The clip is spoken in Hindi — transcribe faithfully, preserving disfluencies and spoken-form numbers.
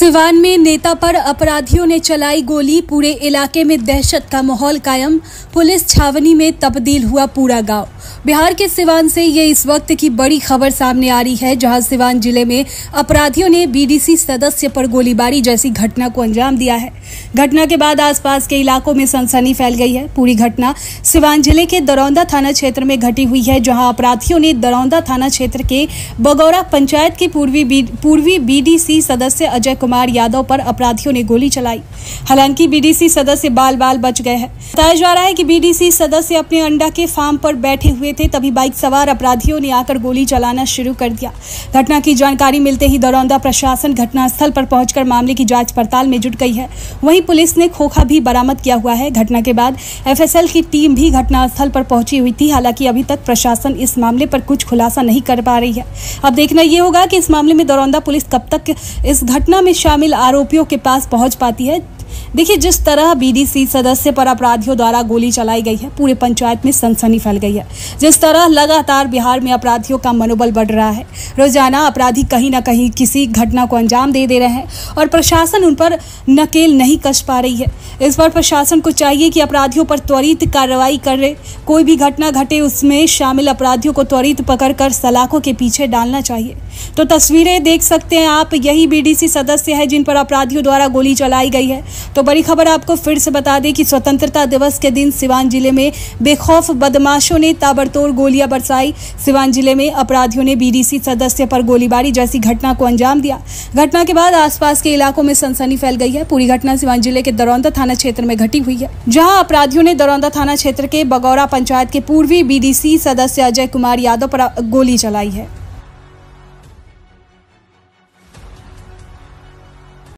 सिवान में नेता पर अपराधियों ने चलाई गोली, पूरे इलाके में दहशत का माहौल कायम, पुलिस छावनी में तब्दील हुआ पूरा गांव। बिहार के सिवान से ये इस वक्त की बड़ी खबर सामने आ रही है, जहां सिवान जिले में अपराधियों ने बीडीसी सदस्य पर गोलीबारी जैसी घटना को अंजाम दिया है। घटना के बाद आसपास के इलाकों में सनसनी फैल गई है। पूरी घटना सिवान जिले के दरौंदा थाना क्षेत्र में घटी हुई है, जहाँ अपराधियों ने दरौंदा थाना क्षेत्र के बगौरा पंचायत के पूर्वी पूर्वी बीडीसी सदस्य अजय कुमार यादव पर अपराधियों ने गोली चलाई। हालांकि बीडीसी सदस्य बाल बाल बच गए हैं। बताया जा रहा है कि बीडीसी सदस्य अपने अंडा के फार्म पर बैठे हुए थे, तभी बाइक सवार अपराधियों ने आकर गोली चलाना शुरू कर दिया। घटना की जानकारी मिलते ही दरौंदा प्रशासन घटनास्थल पर पहुंचकर मामले की जांच पड़ताल में जुट गई है। वहीं पुलिस ने खोखा भी बरामद किया हुआ है। घटना के बाद एफ एस एल की टीम भी घटनास्थल पर पहुंची हुई थी। हालांकि अभी तक प्रशासन इस मामले पर कुछ खुलासा नहीं कर पा रही है। अब देखना यह होगा कि इस मामले में दरौंदा पुलिस कब तक इस घटना में शामिल आरोपियों के पास पहुंच पाती है। देखिए, जिस तरह बीडीसी सदस्य पर अपराधियों द्वारा गोली चलाई गई है, पूरे पंचायत में सनसनी फैल गई है। जिस तरह लगातार बिहार में अपराधियों का मनोबल बढ़ रहा है, रोजाना अपराधी कहीं ना कहीं किसी घटना को अंजाम दे दे रहे हैं और प्रशासन उन पर नकेल नहीं कस पा रही है। इस पर प्रशासन को चाहिए कि अपराधियों पर त्वरित कार्रवाई करे। कोई भी घटना घटे, उसमें शामिल अपराधियों को त्वरित पकड़ कर सलाखों के पीछे डालना चाहिए। तो तस्वीरें देख सकते हैं आप, यही बीडीसी सदस्य है जिन पर अपराधियों द्वारा गोली चलाई गई है। तो बड़ी खबर आपको फिर से बता दें कि स्वतंत्रता दिवस के दिन सिवान जिले में बेखौफ बदमाशों ने ताबड़तोड़ गोलियां बरसाई। सिवान जिले में अपराधियों ने बीडीसी सदस्य पर गोलीबारी जैसी घटना को अंजाम दिया। घटना के बाद आसपास के इलाकों में सनसनी फैल गई है। पूरी घटना सिवान जिले के दरौंदा थाना क्षेत्र में घटी हुई है, जहाँ अपराधियों ने दरौंदा थाना क्षेत्र के बगौरा पंचायत के पूर्वी बीडीसी सदस्य अजय कुमार यादव पर गोली चलाई है।